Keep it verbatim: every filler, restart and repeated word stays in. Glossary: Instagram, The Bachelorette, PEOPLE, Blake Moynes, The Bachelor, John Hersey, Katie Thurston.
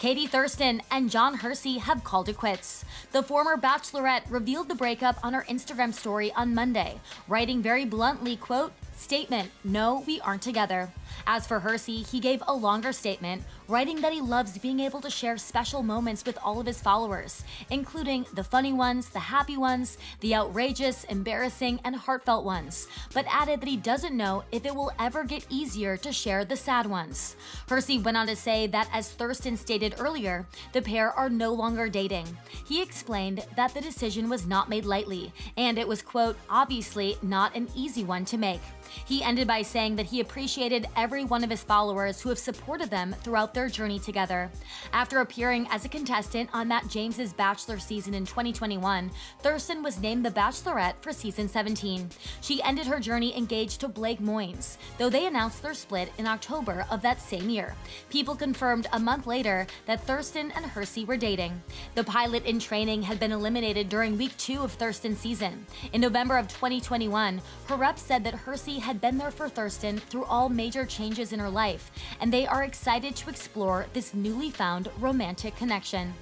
Katie Thurston and John Hersey have called it quits. The former Bachelorette revealed the breakup on her Instagram story on Monday, writing very bluntly, quote, "Statement, no, we aren't together." As for Hersey, he gave a longer statement, writing that he loves being able to share special moments with all of his followers, including the funny ones, the happy ones, the outrageous, embarrassing, and heartfelt ones, but added that he doesn't know if it will ever get easier to share the sad ones. Hersey went on to say that, as Thurston stated earlier, the pair are no longer dating. He explained that the decision was not made lightly, and it was, quote, "obviously not an easy one to make." He ended by saying that he appreciated every one of his followers who have supported them throughout their journey together. After appearing as a contestant on Matt James's Bachelor season in twenty twenty-one, Thurston was named the Bachelorette for season seventeen. She ended her journey engaged to Blake Moynes, though they announced their split in October of that same year. People confirmed a month later that Thurston and Hersey were dating. The pilot in training had been eliminated during week two of Thurston's season. In November of twenty twenty-one, her rep said that Hersey had been there for Thurston through all major changes in her life, and they are excited to explore this newly found romantic connection.